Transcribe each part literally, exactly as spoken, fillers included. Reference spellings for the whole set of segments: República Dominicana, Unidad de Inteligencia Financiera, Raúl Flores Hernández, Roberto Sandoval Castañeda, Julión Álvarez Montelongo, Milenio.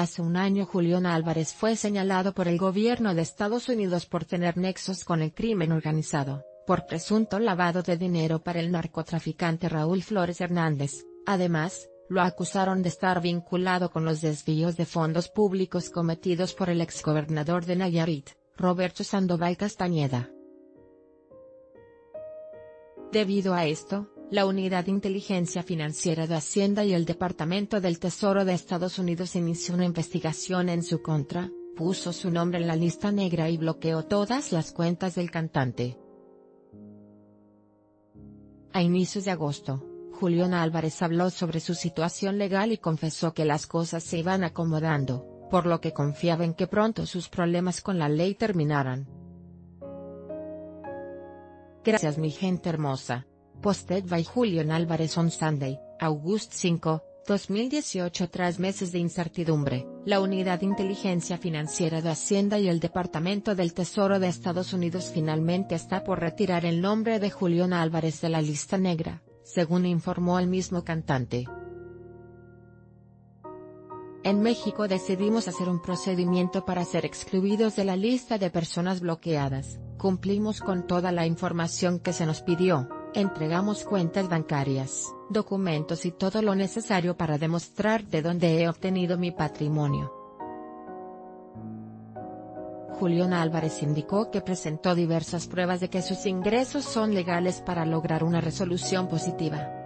Hace un año Julión Álvarez fue señalado por el gobierno de Estados Unidos por tener nexos con el crimen organizado, por presunto lavado de dinero para el narcotraficante Raúl Flores Hernández. Además, lo acusaron de estar vinculado con los desvíos de fondos públicos cometidos por el exgobernador de Nayarit, Roberto Sandoval Castañeda. Debido a esto, la Unidad de Inteligencia Financiera de Hacienda y el Departamento del Tesoro de Estados Unidos inició una investigación en su contra, puso su nombre en la lista negra y bloqueó todas las cuentas del cantante. A inicios de agosto, Julión Álvarez habló sobre su situación legal y confesó que las cosas se iban acomodando, por lo que confiaba en que pronto sus problemas con la ley terminaran. Gracias mi gente hermosa. Posted by Julión Álvarez on Sunday, August cinco, dos mil dieciocho. Tras meses de incertidumbre, la Unidad de Inteligencia Financiera de Hacienda y el Departamento del Tesoro de Estados Unidos finalmente está por retirar el nombre de Julión Álvarez de la lista negra, según informó el mismo cantante. En México decidimos hacer un procedimiento para ser excluidos de la lista de personas bloqueadas, cumplimos con toda la información que se nos pidió. Entregamos cuentas bancarias, documentos y todo lo necesario para demostrar de dónde he obtenido mi patrimonio. Julión Álvarez indicó que presentó diversas pruebas de que sus ingresos son legales para lograr una resolución positiva.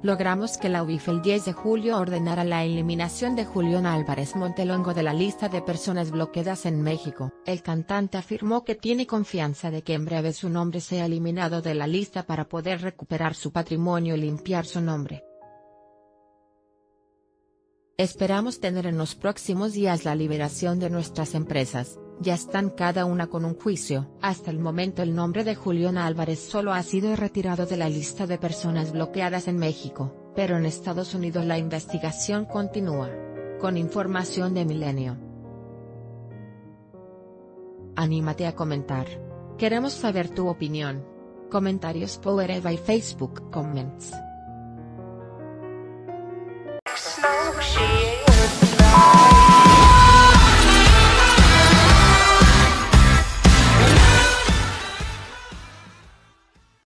Logramos que la U I F el diez de julio ordenara la eliminación de Julión Álvarez Montelongo de la lista de personas bloqueadas en México. El cantante afirmó que tiene confianza de que en breve su nombre sea eliminado de la lista para poder recuperar su patrimonio y limpiar su nombre. Esperamos tener en los próximos días la liberación de nuestras empresas, ya están cada una con un juicio. Hasta el momento el nombre de Julión Álvarez solo ha sido retirado de la lista de personas bloqueadas en México, pero en Estados Unidos la investigación continúa. Con información de Milenio. Anímate a comentar. Queremos saber tu opinión. Comentarios powered by Facebook Comments.